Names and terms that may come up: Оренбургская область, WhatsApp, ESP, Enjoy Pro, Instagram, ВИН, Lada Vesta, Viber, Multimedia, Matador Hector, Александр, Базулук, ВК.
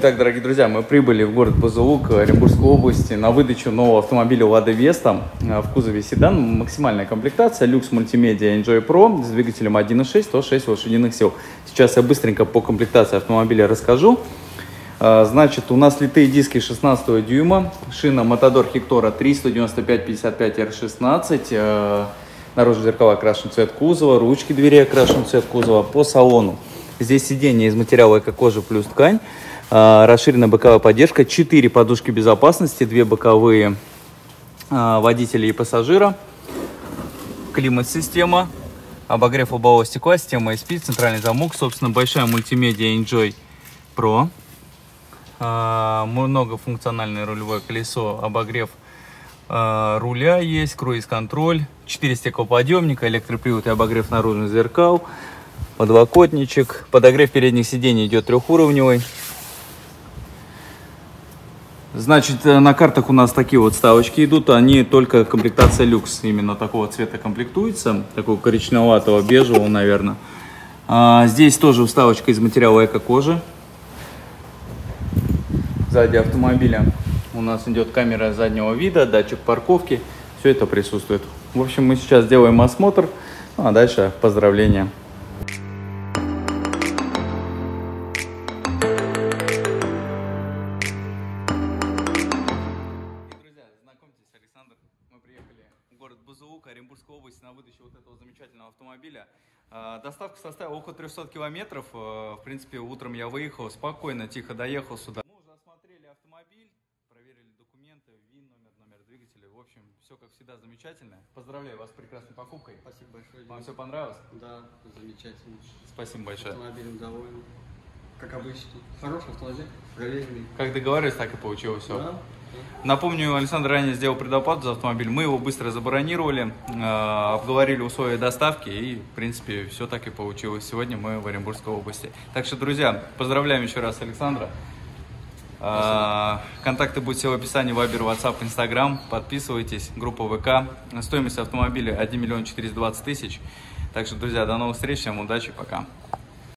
Итак, дорогие друзья, мы прибыли в город Базулук Оренбургской области на выдачу нового автомобиля Lada Vesta в кузове седан. Максимальная комплектация, люкс Multimedia Enjoy Pro с двигателем 1.6, 106 лошадиных сил. Сейчас я быстренько по комплектации автомобиля расскажу. Значит, у нас литые диски 16 дюйма, шина Matador Hector 3, 195/55R16, наружные зеркала окрашен цвет кузова, ручки двери окрашен цвет кузова. По салону здесь сиденье из материала эко-кожи плюс ткань. Расширенная боковая поддержка, 4 подушки безопасности, 2 боковые водителя и пассажира, климат-система, обогрев лобового стекла, система ESP, центральный замок, собственно, большая мультимедиа Enjoy Pro, многофункциональное рулевое колесо, обогрев руля есть, круиз-контроль, 4 стеклоподъемника, электропривод и обогрев наружных зеркал, подлокотничек, подогрев передних сидений идет трехуровневый. Значит, на картах у нас такие вот вставочки идут, они только комплектация люкс, именно такого цвета комплектуется, такого коричневатого, бежевого, наверное. Здесь тоже вставочка из материала эко-кожи. Сзади автомобиля у нас идет камера заднего вида, датчик парковки, все это присутствует. В общем, мы сейчас делаем осмотр, ну а дальше поздравления. Оренбургская область на выдачу вот этого замечательного автомобиля. Доставка составила около 300 километров. В принципе, утром я выехал спокойно, тихо доехал сюда. Мы уже осмотрели автомобиль, проверили документы, ВИН, номер двигателя. В общем, все как всегда замечательно. Поздравляю вас с прекрасной покупкой. Спасибо большое. Вам все понравилось? Да, замечательно. Спасибо большое. Автомобилем доволен. Как обычно. Хороший автомобиль, проверенный. Как договаривались, так и получилось все. Да. Напомню, Александр ранее сделал предоплату за автомобиль. Мы его быстро забронировали, обговорили условия доставки и, в принципе, все так и получилось. Сегодня мы в Оренбургской области. Так что, друзья, поздравляем еще раз Александра. Контакты будут все в описании: Viber, WhatsApp, Instagram. Подписывайтесь. Группа ВК. Стоимость автомобиля 1 420 000. Так что, друзья, до новых встреч. Всем удачи. Пока.